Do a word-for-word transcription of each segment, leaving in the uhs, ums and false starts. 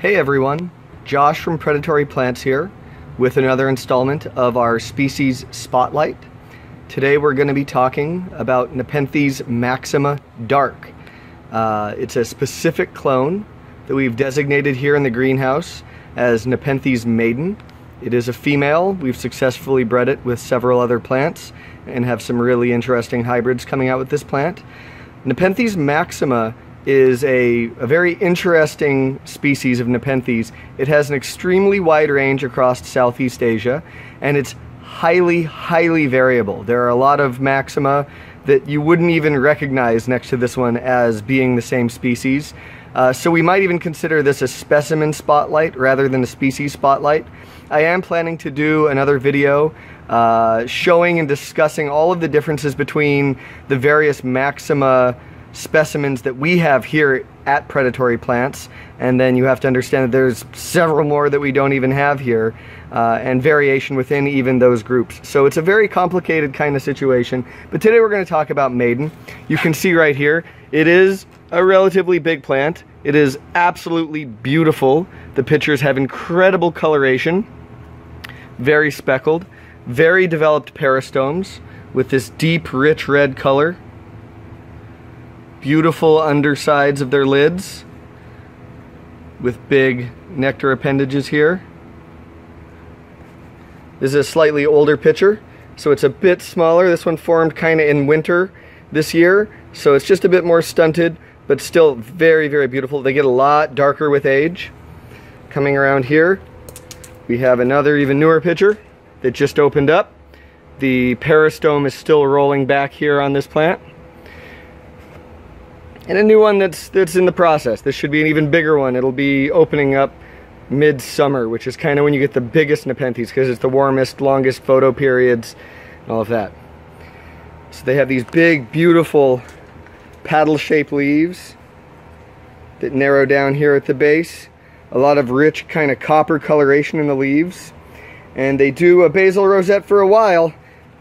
Hey everyone, Josh from Predatory Plants here with another installment of our Species Spotlight. Today we're going to be talking about Nepenthes Maxima Dark. Uh, it's a specific clone that we've designated here in the greenhouse as Nepenthes maiden. It is a female. We've successfully bred it with several other plants and have some really interesting hybrids coming out with this plant. Nepenthes Maxima is a, a very interesting species of Nepenthes. It has an extremely wide range across Southeast Asia, and it's highly, highly variable. There are a lot of Maxima that you wouldn't even recognize next to this one as being the same species. Uh, so we might even consider this a specimen spotlight rather than a species spotlight. I am planning to do another video uh, showing and discussing all of the differences between the various Maxima specimens that we have here at Predatory Plants, and then you have to understand that there's several more that we don't even have here, uh, and variation within even those groups. So it's a very complicated kind of situation, but today we're going to talk about maiden. You can see right here, it is a relatively big plant. It is absolutely beautiful. The pictures have incredible coloration, very speckled, very developed peristomes with this deep, rich red color. Beautiful undersides of their lids with big nectar appendages here. This is a slightly older picture, so it's a bit smaller. This one formed kind of in winter this year, so it's just a bit more stunted, but still very, very beautiful. They get a lot darker with age. Coming around here, we have another even newer picture that just opened up. The peristome is still rolling back here on this plant. And a new one that's that's in the process. This should be an even bigger one. It'll be opening up mid-summer, which is kind of when you get the biggest Nepenthes, because it's the warmest, longest photo periods, and all of that. So they have these big, beautiful paddle-shaped leaves that narrow down here at the base. A lot of rich kind of copper coloration in the leaves. And they do a basal rosette for a while,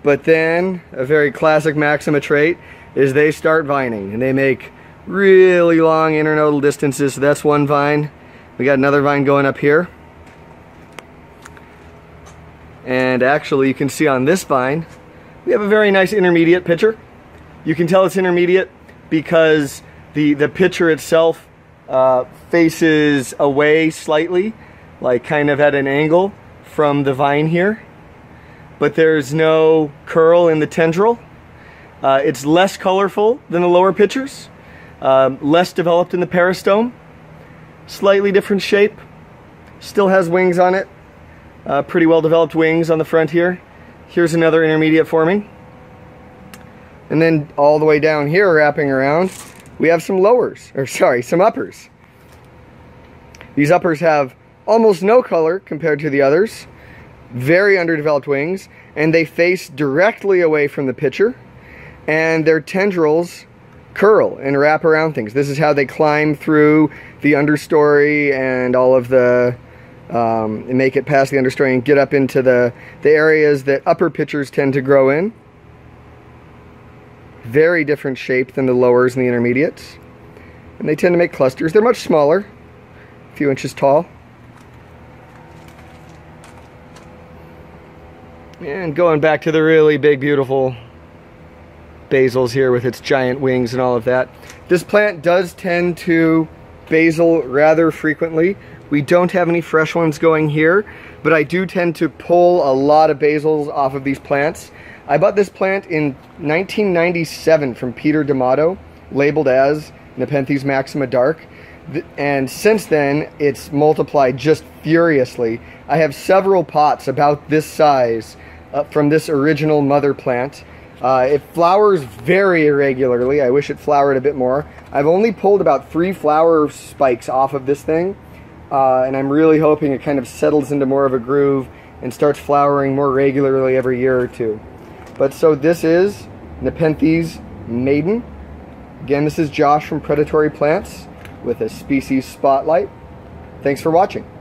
but then a very classic Maxima trait is they start vining, and they make really long internodal distances. So that's one vine. We got another vine going up here, and actually you can see on this vine we have a very nice intermediate pitcher. You can tell it's intermediate because the the pitcher itself uh, faces away slightly, like kind of at an angle from the vine here, but there's no curl in the tendril. Uh, it's less colorful than the lower pitchers. Um, less developed in the peristome, slightly different shape, still has wings on it, uh, pretty well developed wings on the front here. Here's another intermediate forming, and then all the way down here, wrapping around, we have some lowers, or sorry, some uppers. These uppers have almost no color compared to the others, very underdeveloped wings, and they face directly away from the pitcher, and their tendrils curl and wrap around things. This is how they climb through the understory and all of the um, and make it past the understory and get up into the, the areas that upper pitchers tend to grow in. Very different shape than the lowers and the intermediates, and they tend to make clusters. They're much smaller, a few inches tall. And going back to the really big, beautiful basils here with its giant wings and all of that. This plant does tend to basal rather frequently. We don't have any fresh ones going here, but I do tend to pull a lot of basils off of these plants. I bought this plant in nineteen ninety-seven from Peter D'Amato, labeled as Nepenthes Maxima Dark, and since then it's multiplied just furiously. I have several pots about this size uh, from this original mother plant. Uh, it flowers very irregularly. I wish it flowered a bit more. I've only pulled about three flower spikes off of this thing, uh, and I'm really hoping it kind of settles into more of a groove and starts flowering more regularly every year or two. But so this is Nepenthes maiden. Again, this is Josh from Predatory Plants with a Species Spotlight. Thanks for watching.